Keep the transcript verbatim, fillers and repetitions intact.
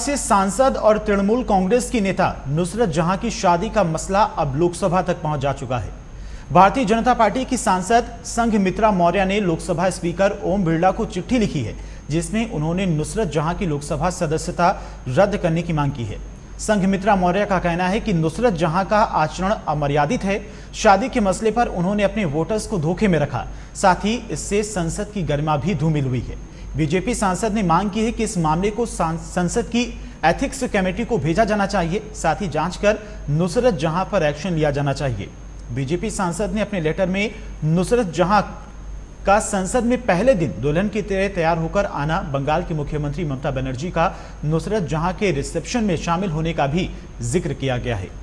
से सांसद और तृणमूल कांग्रेस की नेता नुसरत जहां की शादी का मसला अब लोकसभा तक पहुंच जा चुका है। भारतीय जनता पार्टी की सांसद संघमित्रा मौर्या ने लोकसभा स्पीकर ओम बिड़ला को चिट्ठी लिखी है, जिसमें उन्होंने नुसरत जहां की लोकसभा सदस्यता रद्द करने की मांग की है। संघमित्रा मौर्या का कहना है कि नुसरत जहां का आचरण अमर्यादित है। शादी के मसले पर उन्होंने अपने वोटर्स को धोखे में रखा, साथ ही इससे संसद की गरिमा भी धूमिल हुई है। बीजेपी सांसद ने मांग की है कि इस मामले को संसद की एथिक्स कमेटी को भेजा जाना चाहिए, साथ ही जांच कर नुसरत जहां पर एक्शन लिया जाना चाहिए। बीजेपी सांसद ने अपने लेटर में नुसरत जहां का संसद में पहले दिन दुल्हन की तरह तैयार होकर आना, बंगाल की मुख्यमंत्री ममता बनर्जी का नुसरत जहां के रिसेप्शन में शामिल होने का भी जिक्र किया गया है।